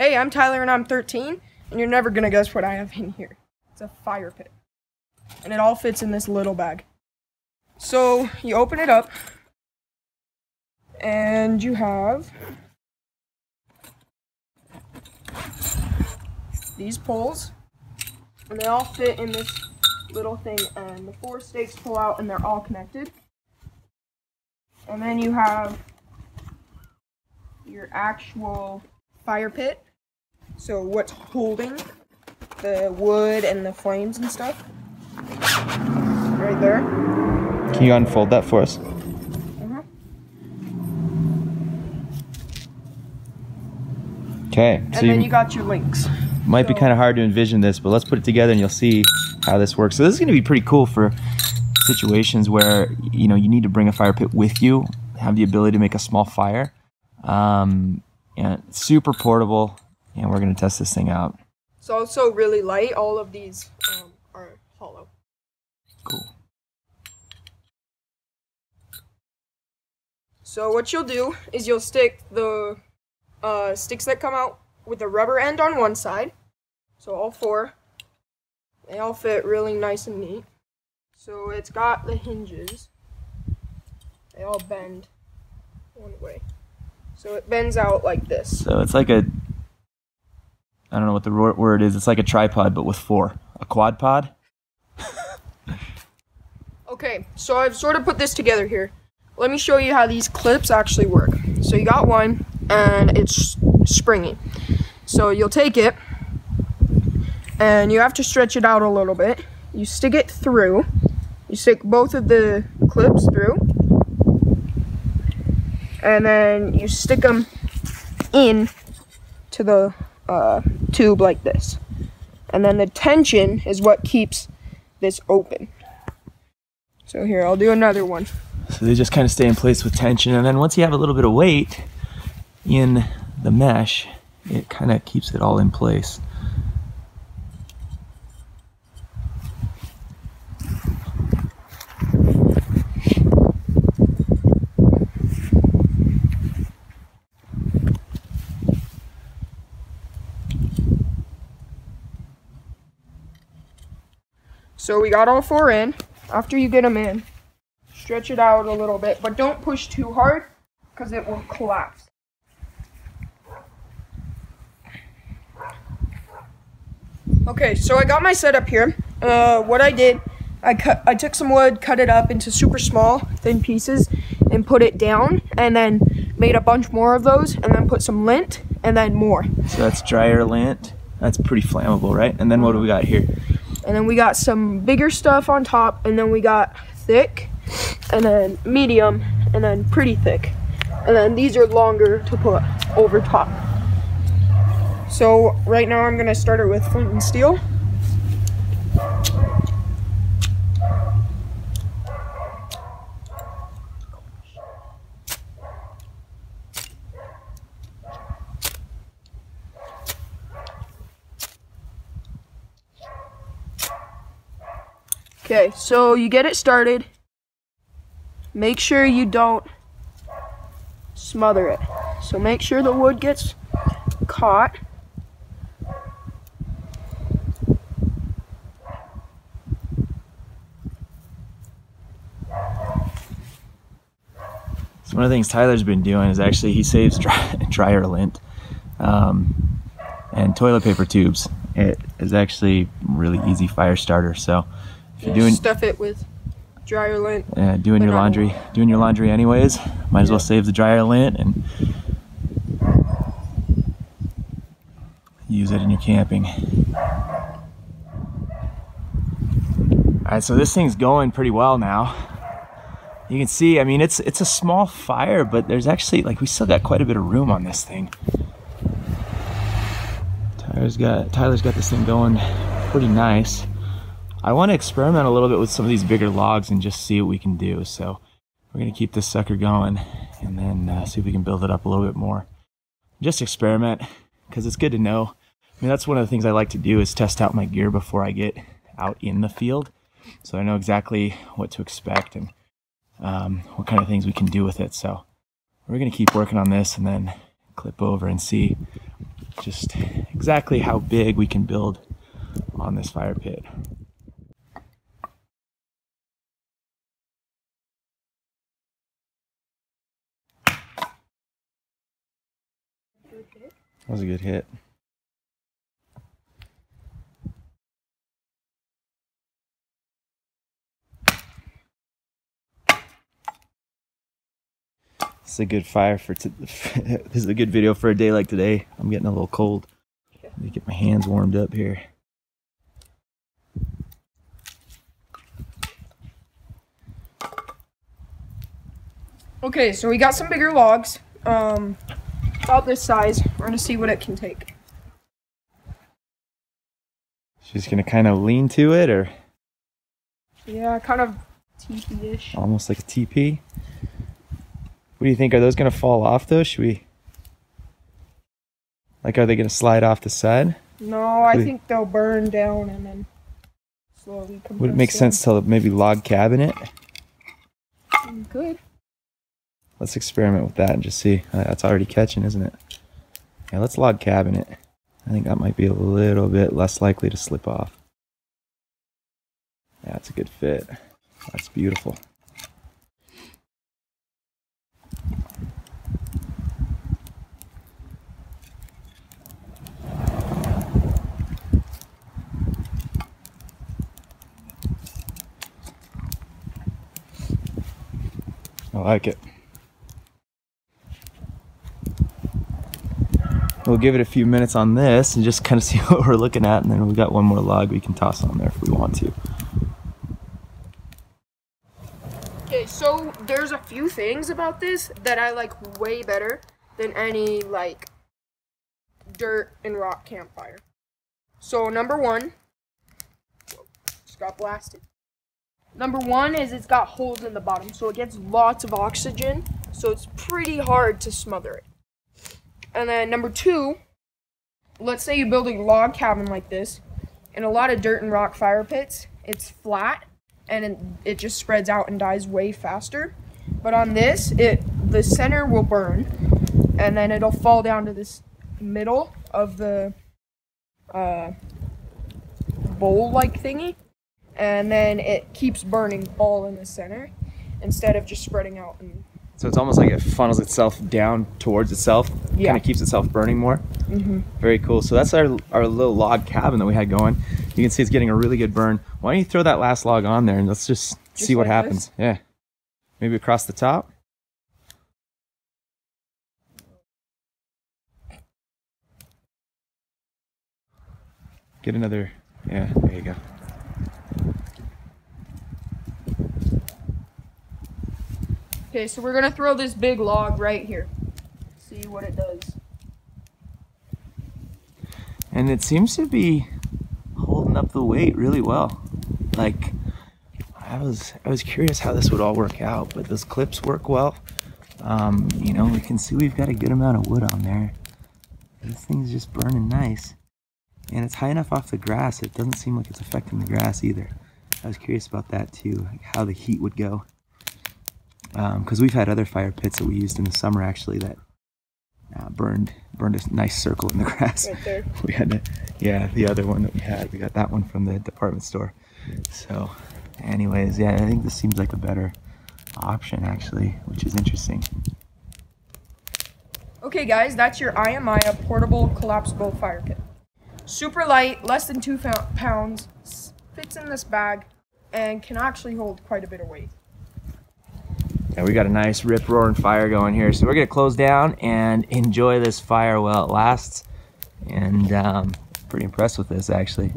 Hey, I'm Tyler and I'm 13, and you're never gonna guess what I have in here. It's a fire pit. And it all fits in this little bag. So, you open it up, and you have these poles, and they all fit in this little thing, and the four stakes pull out, and they're all connected. And then you have your actual fire pit, so what's holding the wood and the flames and stuff, right there. Can you unfold that for us? Okay. And so then you got your links. Might be kind of hard to envision this, but let's put it together and you'll see how this works. So this is going to be pretty cool for situations where, you know, you need to bring a fire pit with you, have the ability to make a small fire. And it's super portable, and we're going to test this thing out. It's also really light. All of these are hollow. Cool. So what you'll do is you'll stick the sticks that come out with the rubber end on one side. So all four. They all fit really nice and neat. So it's got the hinges. They all bend one way. So it bends out like this. So it's like a, I don't know what the word is. It's like a tripod, but with four. A quad pod? Okay, so I've sort of put this together here. Let me show you how these clips actually work. So you got one, and it's springy. So you'll take it, and you have to stretch it out a little bit. You stick it through. You stick both of the clips through. And then you stick them in to the tube like this. And then the tension is what keeps this open. So here, I'll do another one. So they just kind of stay in place with tension, and then once you have a little bit of weight in the mesh, it kind of keeps it all in place. So we got all four in. After you get them in, stretch it out a little bit, but don't push too hard because it will collapse. Okay, so I got my setup here. What I did, I took some wood, cut it up into super small, thin pieces, and put it down, and then made a bunch more of those, and then put some lint, and then more. So that's dryer lint. That's pretty flammable, right? And then what do we got here? And then we got some bigger stuff on top, and then we got thick, and then medium, and then pretty thick, and then these are longer to put over top. So right now I'm gonna start it with flint and steel. Okay, so you get it started. Make sure you don't smother it. So make sure the wood gets caught. So one of the things Tyler's been doing is actually he saves dryer lint and toilet paper tubes. It is actually really easy fire starter. So. You're doing, stuff it with dryer lint. Yeah, doing your laundry anyways. Might as well save the dryer lint and use it in your camping. All right, so this thing's going pretty well now. You can see, I mean, it's a small fire, but there's actually, like, we still got quite a bit of room on this thing. Tyler's got this thing going pretty nice. I want to experiment a little bit with some of these bigger logs and just see what we can do. So we're going to keep this sucker going and then see if we can build it up a little bit more. Just experiment, because it's good to know. I mean, that's one of the things I like to do is test out my gear before I get out in the field. So I know exactly what to expect and what kind of things we can do with it. So we're going to keep working on this and then clip over and see just exactly how big we can build on this fire pit. That was a good hit. This is a good fire for this is a good video for a day like today. I'm getting a little cold. Let me get my hands warmed up here. Okay, so we got some bigger logs. About this size. We're gonna see what it can take. She's gonna kind of lean to it, or? Yeah, kind of teepee-ish. Almost like a teepee. What do you think? Are those going to fall off though? Should we? Like, are they going to slide off the side? No, I think they'll burn down and then slowly compress. Would it make sense to maybe log cabin it? Good. Let's experiment with that and just see. That's already catching, isn't it? Yeah, let's log cabin it. I think that might be a little bit less likely to slip off. Yeah, that's a good fit. That's beautiful. I like it. We'll give it a few minutes on this and just kind of see what we're looking at, and then we've got one more log we can toss on there if we want to. Okay, so there's a few things about this that I like way better than any like dirt and rock campfire. So number 1, just got blasted. Number 1 is it's got holes in the bottom, so it gets lots of oxygen, so it's pretty hard to smother it. And then number 2, let's say you build a log cabin like this, in a lot of dirt and rock fire pits, it's flat, and it just spreads out and dies way faster. But on this, the center will burn, and then it'll fall down to this middle of the bowl-like thingy. And then it keeps burning all in the center instead of just spreading out. So it's almost like it funnels itself down towards itself. Yeah. Kind of keeps itself burning more. Mm-hmm. Very cool. So that's our little log cabin that we had going. You can see it's getting a really good burn. Why don't you throw that last log on there and let's just see what happens. This? Yeah. Maybe across the top. Get another, yeah, there you go. Okay, so we're gonna throw this big log right here. See what it does. And it seems to be holding up the weight really well. Like, I was curious how this would all work out, but those clips work well. You know, we can see we've got a good amount of wood on there. This thing's just burning nice. And it's high enough off the grass, it doesn't seem like it's affecting the grass either. I was curious about that too, like how the heat would go. Because we've had other fire pits that we used in the summer actually that burned a nice circle in the grass. Right there. We had to, yeah, the other one that we got that one from the department store. So anyways, yeah, I think this seems like a better option actually, which is interesting. Okay guys, that's your AYAMAYA portable collapsible fire pit. Super light, less than 2 pounds, fits in this bag, and can actually hold quite a bit of weight. Yeah, we got a nice rip-roaring fire going here, so we're gonna close down and enjoy this fire while it lasts. And pretty impressed with this actually.